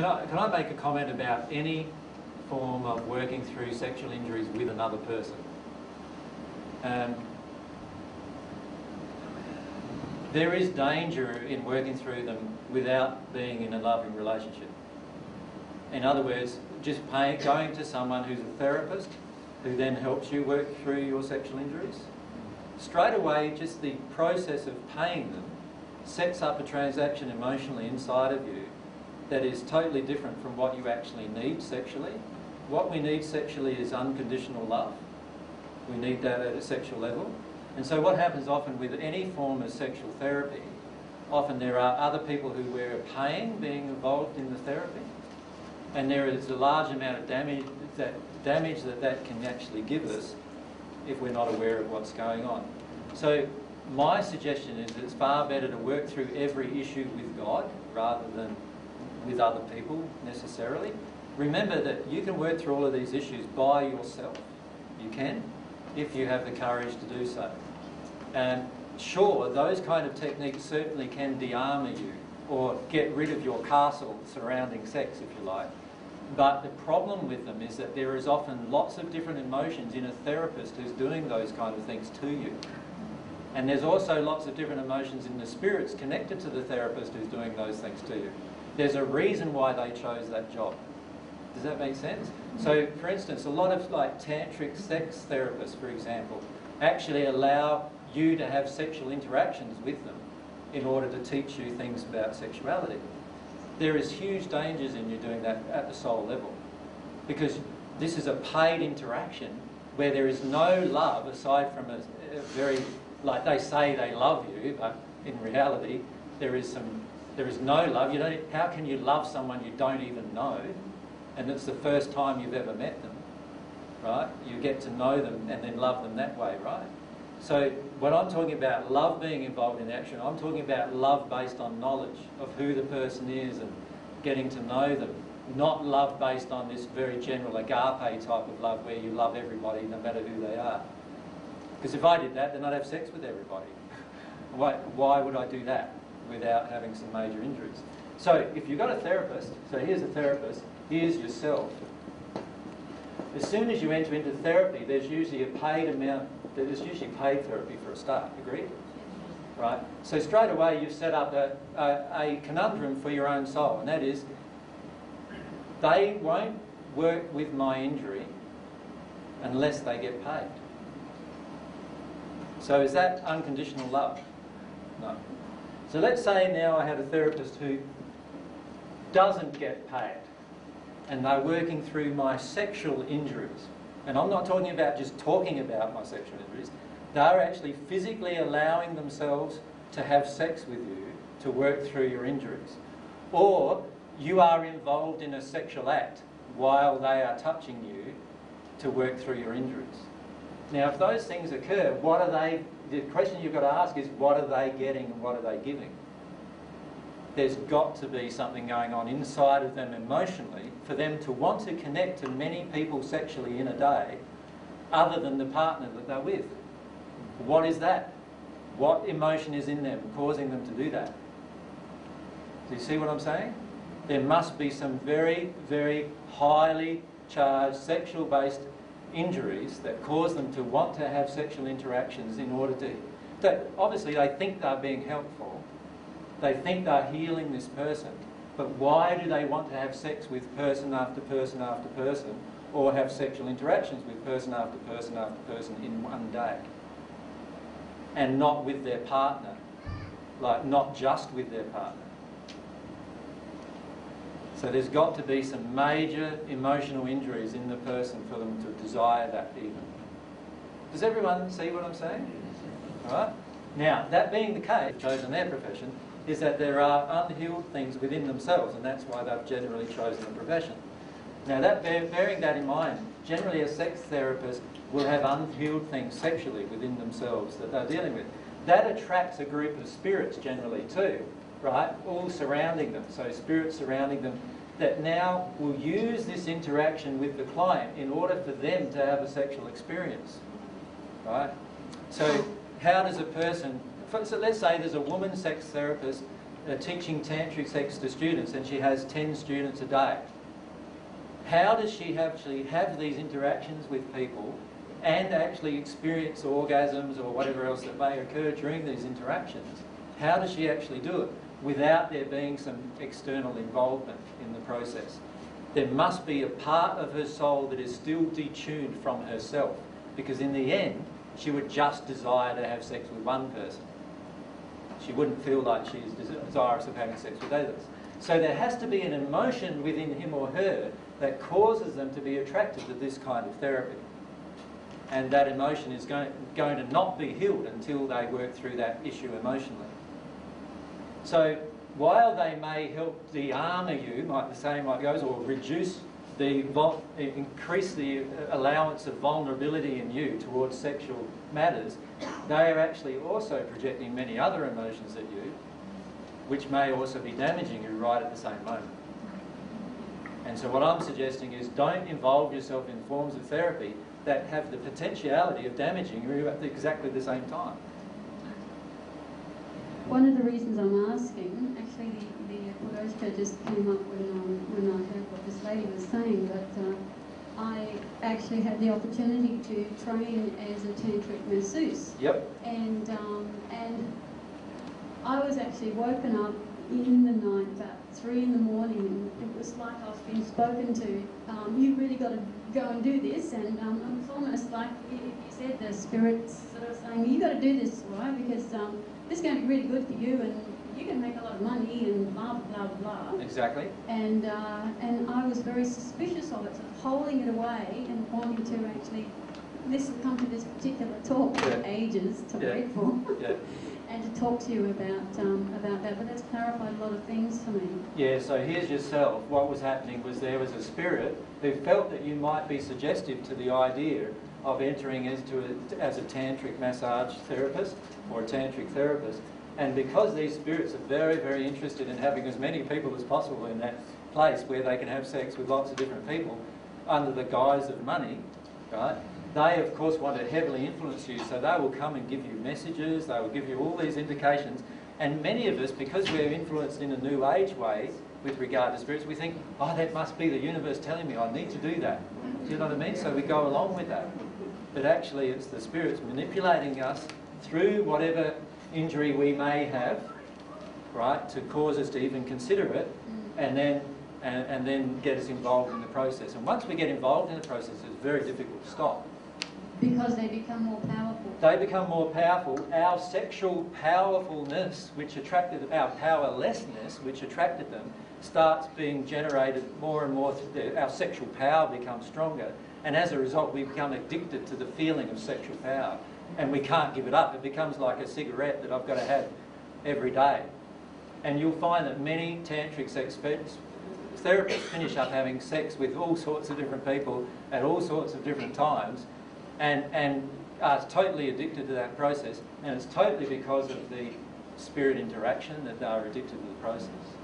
Can I make a comment about any form of working through sexual injuries with another person? There is danger in working through them without being in a loving relationship. In other words, just going to someone who's a therapist who then helps you work through your sexual injuries. Straight away, just the process of paying them sets up a transaction emotionally inside of you that is totally different from what you actually need sexually. What we need sexually is unconditional love. We need that at a sexual level. And so what happens often with any form of sexual therapy, often there are other people who we're paying being involved in the therapy, and there is a large amount of damage that that can actually give us if we're not aware of what's going on. So my suggestion is it's far better to work through every issue with God rather than with other people necessarily. Remember that you can work through all of these issues by yourself. You can, if you have the courage to do so. And sure, those kind of techniques certainly can de-armor you or get rid of your castle surrounding sex, if you like. But the problem with them is that there is often lots of different emotions in a therapist who's doing those kind of things to you. And there's also lots of different emotions in the spirits connected to the therapist who's doing those things to you. There's a reason why they chose that job. Does that make sense? So, for instance, a lot of like tantric sex therapists, for example, actually allow you to have sexual interactions with them in order to teach you things about sexuality. There is huge dangers in you doing that at the soul level, because this is a paid interaction where there is no love aside from a very, like they say they love you, but in reality there is no love. How can you love someone you don't even know? And it's the first time you've ever met them, right? You get to know them and then love them that way, right? So when I'm talking about love being involved in action, I'm talking about love based on knowledge of who the person is and getting to know them, not love based on this very general agape type of love where you love everybody no matter who they are. Because if I did that, then I'd have sex with everybody. Why would I do that without having some major injuries? So if you've got a therapist, so here's a therapist, here's yourself. As soon as you enter into therapy, there's usually a paid amount, there's usually paid therapy for a start, agreed? Right? So straight away you've set up a conundrum for your own soul, and that is, they won't work with my injury unless they get paid. So is that unconditional love? No. So let's say now I had a therapist who doesn't get paid and they're working through my sexual injuries. And I'm not talking about just talking about my sexual injuries. They're actually physically allowing themselves to have sex with you to work through your injuries. Or you are involved in a sexual act while they are touching you to work through your injuries. Now, if those things occur, what are they? The question you've got to ask is, what are they getting and what are they giving? There's got to be something going on inside of them emotionally for them to want to connect to many people sexually in a day other than the partner that they're with. What is that? What emotion is in them causing them to do that? Do you see what I'm saying? There must be some very, very highly charged sexual-based injuries that cause them to want to have sexual interactions in order to... That obviously they think they're being helpful, they think they're healing this person, but why do they want to have sex with person after person after person, or have sexual interactions with person after person after person in one day? And not with their partner, like not just with their partner. So there's got to be some major emotional injuries in the person for them to desire that even. Does everyone see what I'm saying? All right? Now, that being the case, they've chosen their profession, is that there are unhealed things within themselves, and that's why they've generally chosen the profession. Now, that bearing that in mind, generally a sex therapist will have unhealed things sexually within themselves that they're dealing with. That attracts a group of spirits generally too, right, all surrounding them, so spirits surrounding them that now will use this interaction with the client in order for them to have a sexual experience, right? So how does a person, so let's say there's a woman sex therapist teaching tantric sex to students, and she has 10 students a day. How does she actually have these interactions with people and actually experience orgasms or whatever else that may occur during these interactions? How does she actually do it without there being some external involvement in the process? There must be a part of her soul that is still detuned from herself, because in the end she would just desire to have sex with one person. She wouldn't feel like she is desirous of having sex with others. So there has to be an emotion within him or her that causes them to be attracted to this kind of therapy. And that emotion is going to not be healed until they work through that issue emotionally. So while they may help de-armor you, like the saying goes, or reduce the, increase the allowance of vulnerability in you towards sexual matters, they are actually also projecting many other emotions at you, which may also be damaging you right at the same moment. And so what I'm suggesting is, don't involve yourself in forms of therapy that have the potentiality of damaging you at exactly the same time. One of the reasons I'm asking, actually the Buddha just came up when I heard what this lady was saying, that I actually had the opportunity to train as a tantric masseuse. Yep. And I was actually woken up in the night about 3 in the morning, and it was like I've been spoken to. You really got to go and do this, and it was almost like you said, the spirit's sort of saying, you got to do this, right? Because this is going to be really good for you, and you can make a lot of money, and blah blah blah. Exactly. And I was very suspicious of it, sort of holding it away and wanting to actually listen, come to this particular talk for ages to wait for. Yeah. And to talk to you about that, but that's clarified a lot of things for me. Yeah, so here's yourself. What was happening was, there was a spirit who felt that you might be suggestive to the idea of entering into as a tantric massage therapist or a tantric therapist. And because these spirits are very, very interested in having as many people as possible in that place where they can have sex with lots of different people under the guise of money, right? They, of course, want to heavily influence you, so they will come and give you messages, they will give you all these indications. And many of us, because we're influenced in a New Age way with regard to spirits, we think, oh, that must be the universe telling me I need to do that. Do you know what I mean? So we go along with that. But actually, it's the spirits manipulating us through whatever injury we may have, right, to cause us to even consider it, and then get us involved in the process. And once we get involved in the process, it's very difficult to stop. Because they become more powerful. They become more powerful. Our sexual powerfulness, which attracted them, our powerlessness, which attracted them, starts being generated more and more. Our sexual power becomes stronger. And as a result, we become addicted to the feeling of sexual power. And we can't give it up. It becomes like a cigarette that I've got to have every day. And you'll find that many tantric sex therapists finish up having sex with all sorts of different people at all sorts of different times, and are totally addicted to that process, and it's totally because of the spirit interaction that they are addicted to the process.